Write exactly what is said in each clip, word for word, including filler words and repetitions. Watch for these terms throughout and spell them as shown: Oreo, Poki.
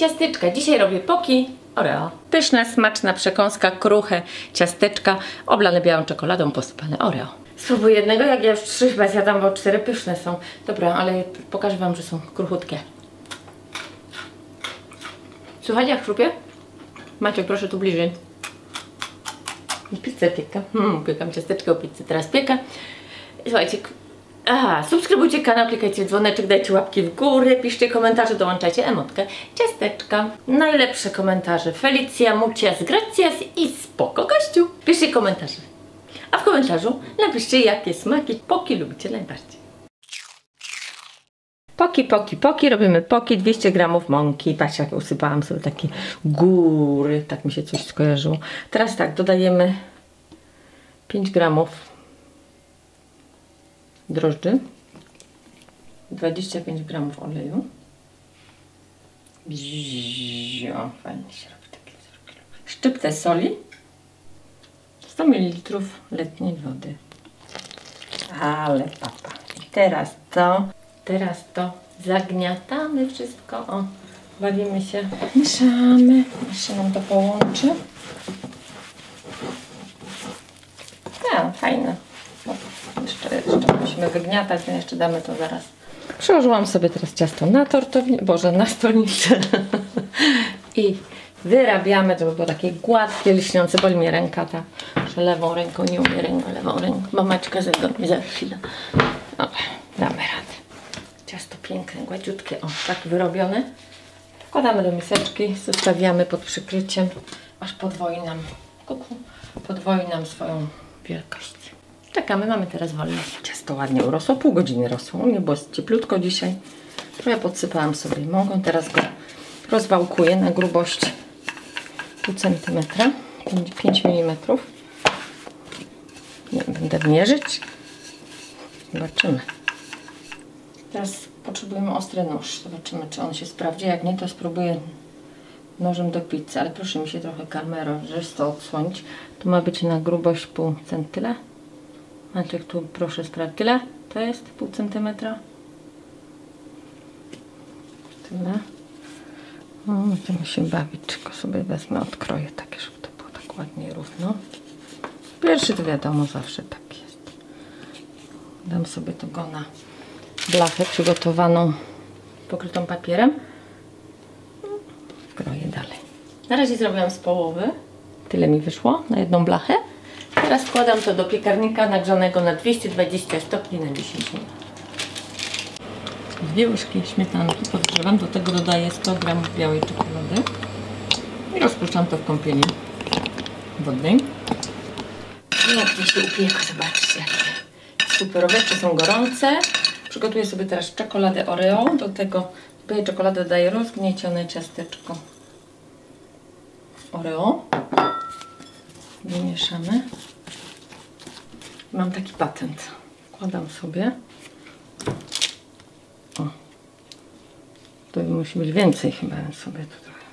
ciasteczka. Dzisiaj robię Poki Oreo. Pyszna, smaczna przekąska, kruche ciasteczka oblane białą czekoladą, posypane Oreo. Spróbuję jednego, jak ja już trzy chyba zjadam, bo cztery pyszne są. Dobra, ale pokażę wam, że są kruchutkie. Słuchajcie, jak szrupię? Maciek, proszę tu bliżej. Pizzę piekę. Hmm, piekam ciasteczkę o pizzy, teraz piekę. Słuchajcie, aha, subskrybujcie kanał, klikajcie w dzwoneczek, dajcie łapki w górę, piszcie komentarze, dołączajcie emotkę, ciasteczka. Najlepsze komentarze Felicia, Mucias, Gracias i spoko gościu. Piszcie komentarze. A w komentarzu napiszcie, jakie smaki Poki lubicie najbardziej. Poki, poki, poki, robimy poki, dwieście gramów mąki. Patrzcie, jak usypałam sobie takie góry, tak mi się coś skojarzyło. Teraz tak, dodajemy pięć gramów drożdży, dwadzieścia pięć gramów oleju. O, fajnie się robi takie wzorki. Szczyptę soli, sto mililitrów letniej wody. Ale papa. Teraz to, teraz to zagniatamy wszystko. O, bawimy się. Mieszamy. Jeszcze nam to połączy. A, fajne. Jeszcze, jeszcze musimy wygniatać, więc jeszcze damy to zaraz. Przełożyłam sobie teraz ciasto na tortownię, boże, na stolnicę i wyrabiamy, żeby było takie gładkie, lśniące, boli mnie ręka ta, że lewą ręką nie umie ręką, lewą ręką, mamaczka ze mną za chwilę. Dobra, damy radę. Ciasto piękne, gładziutkie, o, tak wyrobione. Wkładamy do miseczki, zostawiamy pod przykryciem, aż podwoi nam, kuku, podwoi nam swoją wielkość. Czekamy, mamy teraz wolne. Ciasto ładnie urosło, pół godziny rosło, nie było cieplutko dzisiaj. Trochę podsypałam sobie mąką, teraz go rozwałkuję na grubość pół centymetra, pięć milimetrów. Nie będę mierzyć. Zobaczymy. Teraz potrzebujemy ostry nóż, zobaczymy, czy on się sprawdzi, jak nie, to spróbuję nożem do pizzy, ale proszę mi się trochę kamerą, że to odsłonić. To ma być na grubość pół centymetra. Maciek, tu proszę sprawdzić, tyle to jest, pół centymetra. Tyle. No, będziemy się bawić, tylko sobie wezmę, odkroję takie, żeby to było tak ładnie równo. Pierwszy to wiadomo, zawsze tak jest. Dam sobie tego na blachę przygotowaną, pokrytą papierem. Kroję dalej. Na razie zrobiłam z połowy. Tyle mi wyszło na jedną blachę. Teraz wkładam to do piekarnika nagrzanego na dwieście dwadzieścia stopni na dziesięć minut. Dwie łyżki śmietanki podgrzewam, do tego dodaję sto gramów białej czekolady i rozpuszczam to w kąpieli wodnej. I jak to się upieka, zobaczcie, superowe, czy są gorące. Przygotuję sobie teraz czekoladę Oreo, do tego do białej czekolady dodaję rozgniecione ciasteczko Oreo. Wymieszamy. Mam taki patent. Wkładam sobie. O. To musi być więcej chyba, sobie tu trochę.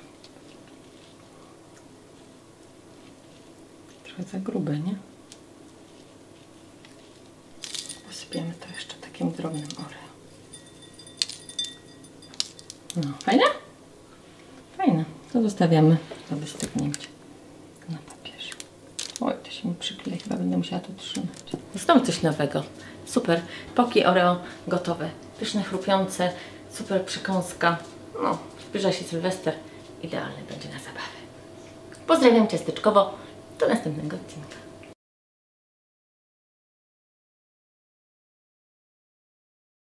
Trochę za grube, nie? Posypiemy to jeszcze takim drobnym Oreo. No, fajne? Fajne. To zostawiamy do wystygnięcia. Oj, to się mi przyklei, chyba będę musiała to trzymać. Znowu coś nowego. Super. Poki Oreo gotowe. Pyszne, chrupiące, super przekąska. No, zbliża się Sylwester. Idealny będzie na zabawę. Pozdrawiam ciasteczkowo. Do następnego odcinka.